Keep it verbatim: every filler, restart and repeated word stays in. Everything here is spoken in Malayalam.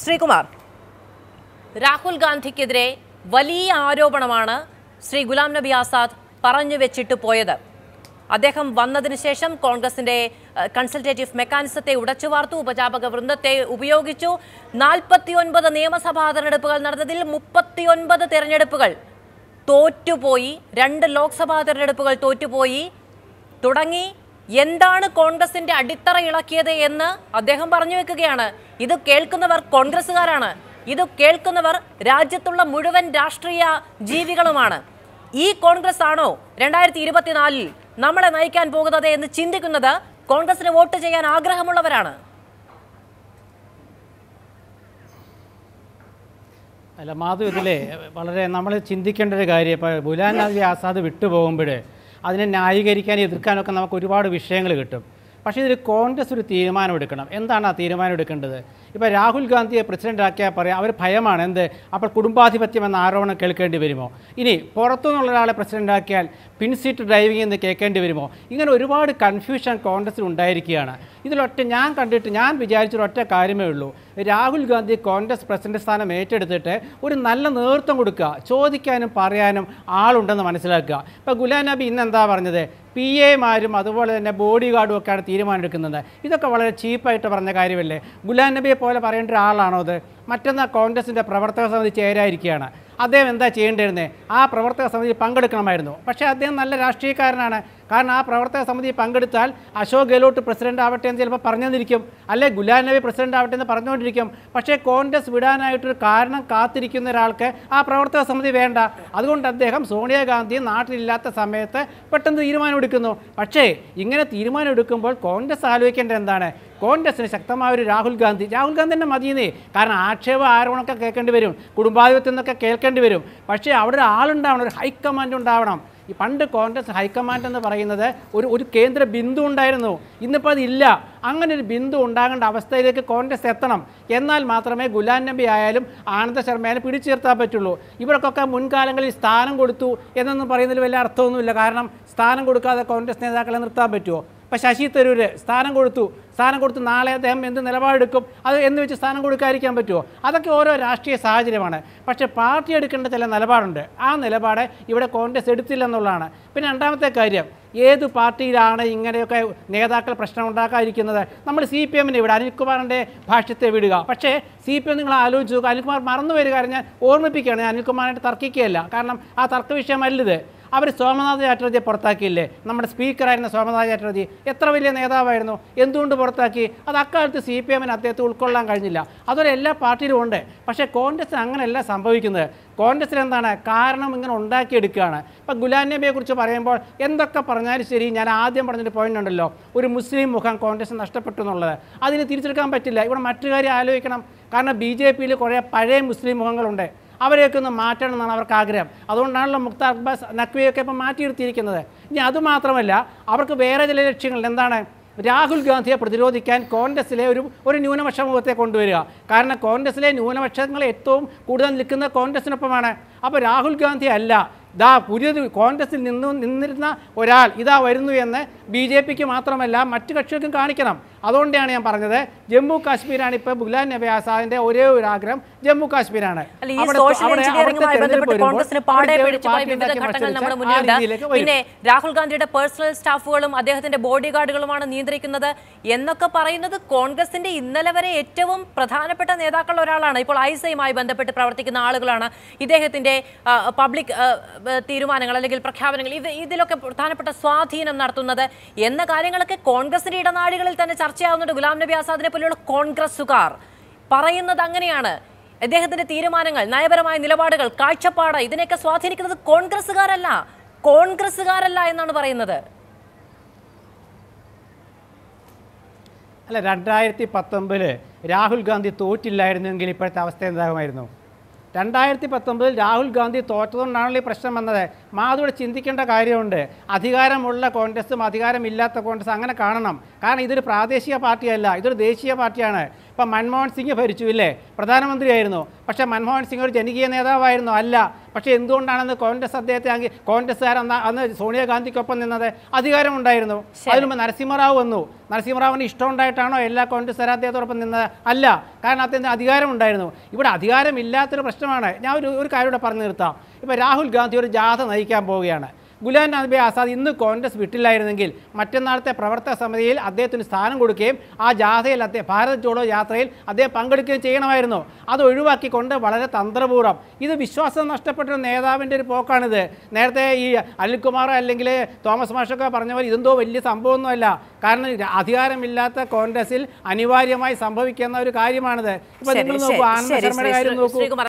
ശ്രീകുമാർ രാഹുൽ ഗാന്ധിക്കെതിരെ വലിയ ആരോപണമാണ് ശ്രീ ഗുലാം നബി ആസാദ് പറഞ്ഞു വെച്ചിട്ട് പോയത് അദ്ദേഹം വന്നതിനു ശേഷം കോൺഗ്രസിന്റെ കൺസൾട്ടേറ്റീവ് മെക്കാനിസത്തെ ഉടച്ചുവാർത്തു ഉപജാപക വൃന്ദത്തെ ഉപയോഗിച്ചു നാൽപ്പത്തിയൊൻപത് നിയമസഭാ തെരഞ്ഞെടുപ്പുകൾ നടന്നതിൽ മുപ്പത്തിയൊൻപത് തെരഞ്ഞെടുപ്പുകൾ തോറ്റുപോയി രണ്ട് ലോക്സഭാ തെരഞ്ഞെടുപ്പുകൾ തോറ്റുപോയി തുടങ്ങി എന്താണ് കോൺഗ്രസിന്റെ അടിത്തറ ഇളക്കിയതെ എന്ന് അദ്ദേഹം പറഞ്ഞു വെക്കുകയാണ് ഇത് കേൾക്കുന്നവർ കോൺഗ്രസ്സുകാരാണ് ഇത് കേൾക്കുന്നവർ രാജ്യത്തുള്ള മുഴുവൻ രാഷ്ട്രീയ ജീവികളുമാണ് ഈ കോൺഗ്രസ് ആണോ രണ്ടായിരത്തി ഇരുപത്തിനാല് ൽ നമ്മളെ നയിക്കാൻ പോകുന്നത് എന്ന് ചിന്തിക്കുന്നത് കോൺഗ്രസിനെ വോട്ട് ചെയ്യാൻ ആഗ്രഹമുള്ളവരാണ് അല്ല മാധു ഇതിലെ വളരെ നമ്മൾ ചിന്തിക്കേണ്ട ഒരു കാര്യം ഇപ്പോൾ ഗുലാം നബി ആസാദ് വിട്ടുപോകുമ്പോൾ അതിനെ ന്യായീകരിക്കാനും എതിർക്കാനൊക്കെ നമുക്ക് ഒരുപാട് വിഷയങ്ങൾ കിട്ടും പക്ഷേ ഇതിൽ കോൺഗ്രസ് ഒരു തീരുമാനമെടുക്കണം എന്താണ് ആ തീരുമാനം എടുക്കേണ്ടത് ഇപ്പോൾ രാഹുൽ ഗാന്ധിയെ പ്രസിഡൻ്റാക്കിയാൽ പറയാം അവർ ഭയമാണ് എന്ത് അപ്പോൾ കുടുംബാധിപത്യം എന്ന ആരോപണം കേൾക്കേണ്ടി വരുമോ ഇനി പുറത്തുനിന്നുള്ള ഒരാളെ പ്രസിഡൻ്റാക്കിയാൽ പിൻസീറ്റ് ഡ്രൈവിംഗ് എന്ന് കേൾക്കേണ്ടി വരുമോ ഇങ്ങനെ ഒരുപാട് കൺഫ്യൂഷൻ കോൺഗ്രസ്സിൽ ഉണ്ടായിരിക്കുകയാണ് ഇതിലൊറ്റ ഞാൻ കണ്ടിട്ട് ഞാൻ വിചാരിച്ചൊരൊറ്റ കാര്യമേ ഉള്ളൂ രാഹുൽ ഗാന്ധി കോൺഗ്രസ് പ്രസിഡന്റ് സ്ഥാനം ഏറ്റെടുത്തിട്ട് ഒരു നല്ല നേതൃത്വം കൊടുക്കുക ചോദിക്കാനും പറയാനും ആളുണ്ടെന്ന് മനസ്സിലാക്കുക ഇപ്പോൾ ഗുലാം നബി ഇന്നെന്താ പറഞ്ഞത് പി എമാരും അതുപോലെ തന്നെ ബോഡി ഗാർഡും ഒക്കെയാണ് തീരുമാനമെടുക്കുന്നത് ഇതൊക്കെ വളരെ ചീപ്പായിട്ട് പറഞ്ഞ കാര്യമല്ലേ ഗുലാം നബിയെ പോലെ പറയേണ്ട ഒരാളാണോ അത് മറ്റൊന്ന് കോൺഗ്രസിൻ്റെ പ്രവർത്തക സമിതി ചേരായിരിക്കുകയാണ് അദ്ദേഹം എന്താ ചെയ്യേണ്ടിയിരുന്നത് ആ പ്രവർത്തക സമിതി പങ്കെടുക്കണമായിരുന്നു പക്ഷേ അദ്ദേഹം നല്ല രാഷ്ട്രീയക്കാരനാണ് കാരണം ആ പ്രവർത്തക സമിതി പങ്കെടുത്താൽ അശോക് ഗെഹ്ലോട്ട് പ്രസിഡന്റ് ആവട്ടെ എന്ന് ചിലപ്പോൾ പറഞ്ഞുകൊണ്ടിരിക്കും അല്ലെ ഗുലാം നബി പ്രസിഡന്റ് ആവട്ടെ എന്ന് പറഞ്ഞുകൊണ്ടിരിക്കും പക്ഷേ കോൺഗ്രസ് വിടാനായിട്ടൊരു കാരണം കാത്തിരിക്കുന്ന ഒരാൾക്ക് ആ പ്രവർത്തക സമിതി വേണ്ട അതുകൊണ്ട് അദ്ദേഹം സോണിയാഗാന്ധി നാട്ടിലില്ലാത്ത സമയത്ത് പെട്ടെന്ന് തീരുമാനമെടുക്കുന്നു പക്ഷേ ഇങ്ങനെ തീരുമാനമെടുക്കുമ്പോൾ കോൺഗ്രസ് ആലോചിക്കേണ്ടത് എന്താണ് കോൺഗ്രസിന് ശക്തമായ ഒരു രാഹുൽ ഗാന്ധി രാഹുൽ ഗാന്ധി തന്നെ മതിയെന്നേ കാരണം ആക്ഷേപ ആരോപണമൊക്കെ കേൾക്കേണ്ടി വരും കുടുംബാധിപത്യം എന്നൊക്കെ കേൾക്കേണ്ടി വരും പക്ഷേ അവിടെ ഒരാളുണ്ടാവണം ഒരു ഹൈക്കമാൻഡ് ഉണ്ടാവണം ഈ പണ്ട് കോൺഗ്രസ് ഹൈക്കമാൻഡ് എന്ന് പറയുന്നത് ഒരു ഒരു കേന്ദ്ര ബിന്ദു ഉണ്ടായിരുന്നു ഇന്നിപ്പോൾ അതില്ല അങ്ങനെ ഒരു ബിന്ദു ഉണ്ടാകേണ്ട അവസ്ഥയിലേക്ക് കോൺഗ്രസ് എത്തണം എന്നാൽ മാത്രമേ ഗുലാം നബി ആയാലും ആനന്ദ് ശർമ്മയായാലും പിടിച്ചു നിർത്താൻ പറ്റുള്ളൂ ഇവർക്കൊക്കെ മുൻകാലങ്ങളിൽ സ്ഥാനം കൊടുത്തു എന്നൊന്നും പറയുന്നതിൽ വലിയ അർത്ഥമൊന്നുമില്ല കാരണം സ്ഥാനം കൊടുക്കാതെ കോൺഗ്രസ് നേതാക്കളെ നിർത്താൻ പറ്റുമോ ഇപ്പോൾ ശശി തരൂർ സ്ഥാനം കൊടുത്തു സ്ഥാനം കൊടുത്ത് നാളെ അദ്ദേഹം എന്ത് നിലപാടെടുക്കും അത് എന്ന് വെച്ച് സ്ഥാനം കൊടുക്കാതിരിക്കാൻ പറ്റുമോ അതൊക്കെ ഓരോ രാഷ്ട്രീയ സാഹചര്യമാണ് പക്ഷേ പാർട്ടി എടുക്കേണ്ട ചില നിലപാടുണ്ട് ആ നിലപാട് ഇവിടെ കോൺഗ്രസ് എടുത്തില്ലെന്നുള്ളതാണ് പിന്നെ രണ്ടാമത്തെ കാര്യം ഏത് പാർട്ടിയിലാണ് ഇങ്ങനെയൊക്കെ നേതാക്കൾ പ്രശ്നം ഉണ്ടാക്കാതിരിക്കുന്നത് നമ്മൾ സി പി എമ്മിനെ വിടുക അനിൽകുമാറിൻ്റെ ഭാഷ്യത്തെ വിടുക പക്ഷേ സി പി എം നിങ്ങൾ ആലോചിച്ച് നോക്കുക അനിൽകുമാർ മറന്നു വരിക കാര്യം ഞാൻ ഓർമ്മിപ്പിക്കുകയാണ് ഞാൻ അനിൽകുമാറിനായിട്ട് തർക്കിക്കുകയല്ല കാരണം ആ തർക്ക വിഷയമല്ലത് അവർ സോമനാഥ് ചാറ്റർജിയെ പുറത്താക്കിയില്ലേ നമ്മുടെ സ്പീക്കറായിരുന്ന സോമനാഥ് ചാറ്റർജി എത്ര വലിയ നേതാവായിരുന്നു എന്തുകൊണ്ട് പുറത്താക്കി അത് അക്കാലത്ത് സി പി എമ്മിന് അദ്ദേഹത്തെ ഉൾക്കൊള്ളാൻ കഴിഞ്ഞില്ല അതുപോലെ എല്ലാ പാർട്ടിയിലും ഉണ്ട് പക്ഷേ കോൺഗ്രസ്സിന് അങ്ങനെയല്ല സംഭവിക്കുന്നത് കോൺഗ്രസ്സിന് എന്താണ് കാരണം ഇങ്ങനെ ഉണ്ടാക്കിയെടുക്കുകയാണ് ഇപ്പോൾ ഗുലാം നബിയെക്കുറിച്ച് പറയുമ്പോൾ എന്തൊക്കെ പറഞ്ഞാലും ശരി ഞാൻ ആദ്യം പറഞ്ഞൊരു പോയിൻ്റ് ഉണ്ടല്ലോ ഒരു മുസ്ലിം മുഖം കോൺഗ്രസ്സിന് നഷ്ടപ്പെട്ടു എന്നുള്ളത് അതിന് തിരിച്ചെടുക്കാൻ പറ്റില്ല ഇവിടെ മറ്റു കാര്യം ആലോചിക്കണം കാരണം ബി ജെ പിയിൽ കുറേ പഴയ മുസ്ലിം മുഖങ്ങളുണ്ട് അവരെയൊക്കെ ഒന്ന് മാറ്റണം എന്നാണ് അവർക്ക് ആഗ്രഹം അതുകൊണ്ടാണല്ലോ മുഖ്താർ അബ്ബാസ് നഖ്വിയൊക്കെ ഇപ്പോൾ മാറ്റി നിർത്തിയിരിക്കുന്നത് ഇനി അതുമാത്രമല്ല അവർക്ക് വേറെ ചില ലക്ഷ്യങ്ങൾ എന്താണ് രാഹുൽ ഗാന്ധിയെ പ്രതിരോധിക്കാൻ കോൺഗ്രസ്സിലെ ഒരു ഒരു ന്യൂനപക്ഷ മുഖത്തെ കൊണ്ടുവരിക കാരണം കോൺഗ്രസ്സിലെ ന്യൂനപക്ഷങ്ങൾ ഏറ്റവും കൂടുതൽ നിൽക്കുന്ന കോൺഗ്രസ്സിനൊപ്പമാണ് അപ്പോൾ രാഹുൽ ഗാന്ധി അല്ല ഇതാ പുതിയത് കോൺഗ്രസ്സിൽ നിന്നു നിന്നിരുന്ന ഒരാൾ ഇതാ വരുന്നു എന്ന് ബി ജെ പിക്ക് മാത്രമല്ല മറ്റു കക്ഷികൾക്കും കാണിക്കണം അതുകൊണ്ടാണ് ഞാൻ പറഞ്ഞത് ജമ്മു കാശ്മീരാണ് ഇപ്പോൾ ഗുലാം നബി ആസാദിന്റെ ഒരേ ഒരു ആഗ്രഹം ജമ്മു കാശ്മീരാണ് പിന്നെ രാഹുൽ ഗാന്ധിയുടെ പേഴ്സണൽ സ്റ്റാഫുകളും അദ്ദേഹത്തിന്റെ ബോഡി ഗാർഡുകളുമാണ് നിയന്ത്രിക്കുന്നത് എന്നൊക്കെ പറയുന്നത് കോൺഗ്രസിന്റെ ഇന്നലെ വരെ ഏറ്റവും പ്രധാനപ്പെട്ട നേതാക്കളിൽ ഒരാളാണ് ഇപ്പോൾ ഐ എസ് ഐയുമായി ബന്ധപ്പെട്ട് പ്രവർത്തിക്കുന്ന ആളുകളാണ് ഇദ്ദേഹത്തിന്റെ പബ്ലിക് തീരുമാനങ്ങൾ അല്ലെങ്കിൽ പ്രഖ്യാപനങ്ങൾ ഇത് ഇതിലൊക്കെ പ്രധാനപ്പെട്ട സ്വാധീനം നടത്തുന്നത് എന്ന കാര്യങ്ങളൊക്കെ കോൺഗ്രസിന്റെ ഇടനാഴികളിൽ തന്നെ ചർച്ചയാവുന്നുണ്ട് ഗുലാം നബി ആസാദിനെ പോലെയുള്ള കോൺഗ്രസ്സുകാർ പറയുന്നത് അങ്ങനെയാണ് അദ്ദേഹത്തിന്റെ തീരുമാനങ്ങൾ നയപരമായ നിലപാടുകൾ കാഴ്ചപ്പാട് ഇതിനെയൊക്കെ സ്വാധീനിക്കുന്നത് കോൺഗ്രസ്സുകാരല്ല കോൺഗ്രസ്സുകാരല്ല എന്നാണ് പറയുന്നത് അല്ല രണ്ടായിരത്തി പത്തൊമ്പതില് രാഹുൽ ഗാന്ധി തോറ്റില്ലായിരുന്നെങ്കിൽ ഇപ്പോഴത്തെ അവസ്ഥ എന്താകുമായിരുന്നു രണ്ടായിരത്തി പത്തൊമ്പതിൽ രാഹുൽ ഗാന്ധി തോറ്റതുകൊണ്ടാണല്ലോ ഈ പ്രശ്നം വന്നത് മാധുവിടെ ചിന്തിക്കേണ്ട കാര്യമുണ്ട് അധികാരമുള്ള കോൺഗ്രസും അധികാരമില്ലാത്ത കോൺഗ്രസ് അങ്ങനെ കാണണം കാരണം ഇതൊരു പ്രാദേശിക പാർട്ടിയല്ല ഇതൊരു ദേശീയ പാർട്ടിയാണ് अब मनमोहन सिंग भरचुले प्रधानमंत्री आयु पक्षे मनमोहन सिंग और जनिकीय नेता अल पक्षे एंग्रस अद कांग्रेस अब सोनिया गांधी अधिकारमें अब नरसिम्हराव वह नरसिम्हराव इष्टो एल कांग्रेस अल कम अधिकारमें इवे अधिकारमी प्रश्न या पर इन राहुल गांधी और जाथ नये ഗുലാം നബി ആസാദ് ഇന്ന് കോൺഗ്രസ് വിട്ടില്ലായിരുന്നെങ്കിൽ മറ്റന്നാളത്തെ പ്രവർത്തക സമിതിയിൽ അദ്ദേഹത്തിന് സ്ഥാനം കൊടുക്കുകയും ആ ജാഥയിൽ അദ്ദേഹം ഭാരത് ജോഡോ യാത്രയിൽ അദ്ദേഹം പങ്കെടുക്കുകയും ചെയ്യണമായിരുന്നു. അത് ഒഴിവാക്കിക്കൊണ്ട് വളരെ തന്ത്രപൂർവ്വം ഇത് വിശ്വാസം നഷ്ടപ്പെട്ട ഒരു നേതാവിൻ്റെ ഒരു പോക്കാണിത്. നേരത്തെ ഈ അനിൽകുമാർ അല്ലെങ്കിൽ തോമസ് മാഷൊക്കെ പറഞ്ഞ പോലെ ഇതെന്തോ വലിയ സംഭവമൊന്നുമല്ല. കാരണം അധികാരമില്ലാത്ത കോൺഗ്രസിൽ അനിവാര്യമായി സംഭവിക്കുന്ന ഒരു കാര്യമാണിത്. ഇപ്പോൾ നിങ്ങൾ നോക്കൂ, ആനന്ദ് ശർമ്മയുടെ കാര്യം നോക്കൂ.